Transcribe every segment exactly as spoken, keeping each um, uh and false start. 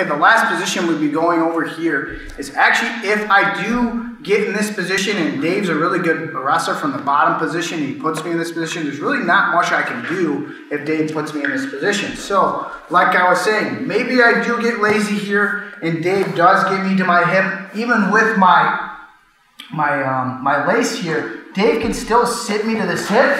Okay, the last position we'd be going over here is actually if I do get in this position, and Dave's a really good wrestler from the bottom position, he puts me in this position, there's really not much I can do if Dave puts me in this position. So, like I was saying, maybe I do get lazy here, and Dave does get me to my hip, even with my, my, um, my lace here, Dave can still sit me to this hip,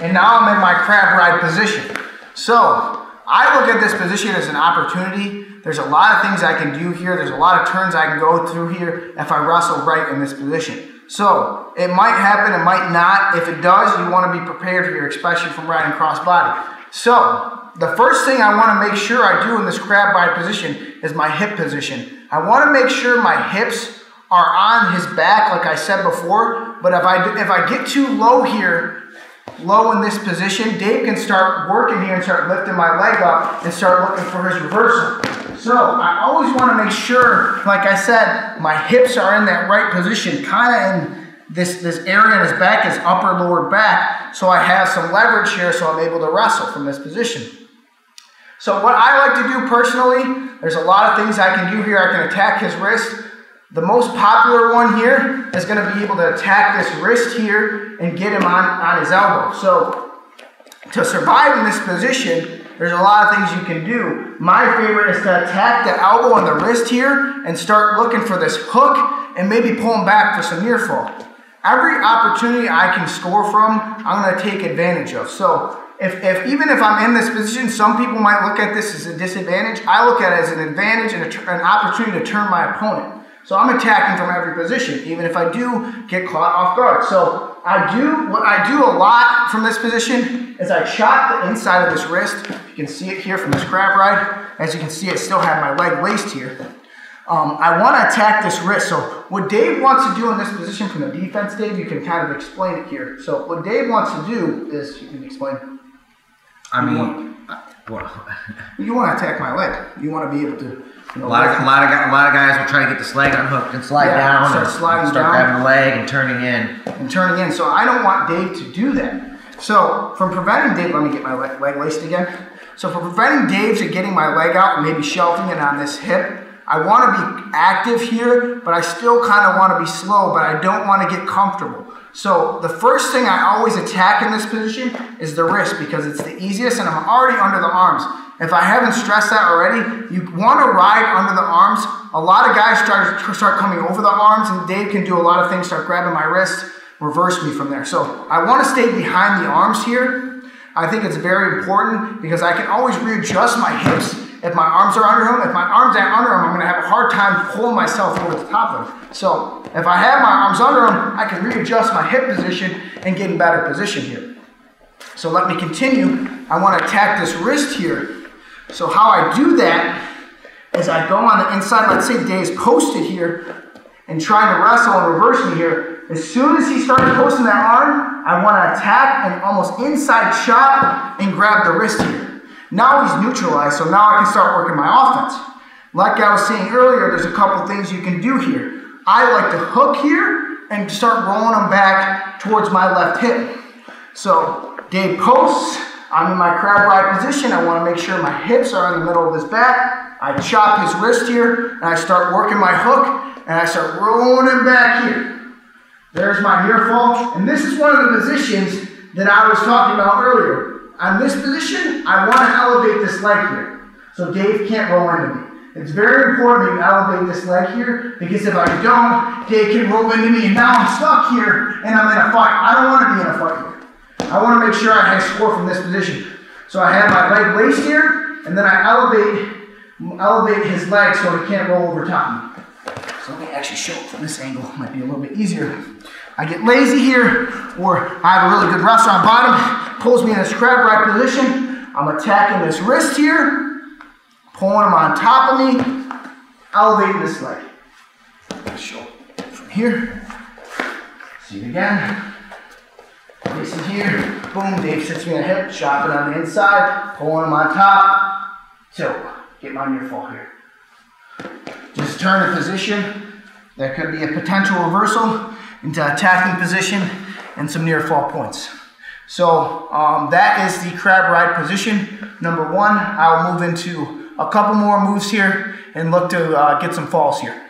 and now I'm in my crab ride position. So, I look at this position as an opportunity. There's a lot of things I can do here. There's a lot of turns I can go through here if I wrestle right in this position. So it might happen, it might not. If it does, you want to be prepared for your especially from riding crossbody. So the first thing I want to make sure I do in this crab ride position is my hip position. I want to make sure my hips are on his back, like I said before. But if I do, if I get too low here, low in this position, Dave can start working here and start lifting my leg up and start looking for his reversal. So I always want to make sure, like I said, my hips are in that right position, kind of in this, this area in his back, his upper lower back, so I have some leverage here so I'm able to wrestle from this position. So what I like to do personally, there's a lot of things I can do here. I can attack his wrist. The most popular one here is going to be able to attack this wrist here and get him on, on his elbow. So to survive in this position, there's a lot of things you can do. My favorite is to attack the elbow and the wrist here and start looking for this hook and maybe pull him back for some near fall. Every opportunity I can score from, I'm going to take advantage of. So if, if even if I'm in this position, some people might look at this as a disadvantage. I look at it as an advantage and a, an opportunity to turn my opponent. So I'm attacking from every position, even if I do get caught off guard. So I do, what I do a lot from this position is I chop the inside of this wrist. You can see it here from this crab ride. As you can see, I still have my leg laced here. Um, I want to attack this wrist. So what Dave wants to do in this position from the defense, Dave, you can kind of explain it here. So what Dave wants to do is, you can explain. I mean, you want, well. You want to attack my leg. You want to be able to. You know, a, lot of, a, lot of, a lot of guys will try to get this leg unhooked and slide yeah, down start and sliding start down, grabbing the leg and turning in. And turning in. So I don't want Dave to do that. So from preventing Dave, let me get my leg, leg laced again. So for preventing Dave from getting my leg out and maybe shelving it on this hip, I want to be active here, but I still kind of want to be slow, but I don't want to get comfortable. So the first thing I always attack in this position is the wrist because it's the easiest and I'm already under the arms. If I haven't stressed that already, you want to ride under the arms. A lot of guys start, start coming over the arms, and Dave can do a lot of things, start grabbing my wrist, reverse me from there. So I want to stay behind the arms here. I think it's very important because I can always readjust my hips if my arms are under him. If my arms are under him, I'm going to have a hard time pulling myself over the top of him. So if I have my arms under him, I can readjust my hip position and get in better position here. So let me continue. I want to attack this wrist here. So how I do that is I go on the inside, let's say Dave's posted here and trying to wrestle and reverse me here. As soon as he starts posting that arm, I want to attack and almost inside chop and grab the wrist here. Now he's neutralized, so now I can start working my offense. Like I was saying earlier, there's a couple things you can do here. I like to hook here and start rolling him back towards my left hip. So Dave posts. I'm in my crab ride position. I want to make sure my hips are in the middle of his back. I chop his wrist here, and I start working my hook, and I start rolling him back here. There's my near fall. And this is one of the positions that I was talking about earlier. On this position, I want to elevate this leg here, so Dave can't roll into me. It's very important that you elevate this leg here, because if I don't, Dave can roll into me, and now I'm stuck here, and I'm in a fight. I don't want to be in a fight here. I want to make sure I score from this position. So I have my leg laced here, and then I elevate, elevate his leg so he can't roll over top me. So let me actually show it from this angle. It might be a little bit easier. I get lazy here, or I have a really good wrestler on bottom, pulls me in this crab ride position. I'm attacking this wrist here, pulling him on top of me, elevating this leg. Show it from here. See it again. Lacing here, boom, Dave sits me in the hip, chopping on the inside, pulling him on top, tilt, get my near fall here. Just turn the position, there could be a potential reversal into attacking position and some near fall points. So um, that is the crab ride position. Number one, I'll move into a couple more moves here and look to uh, get some falls here.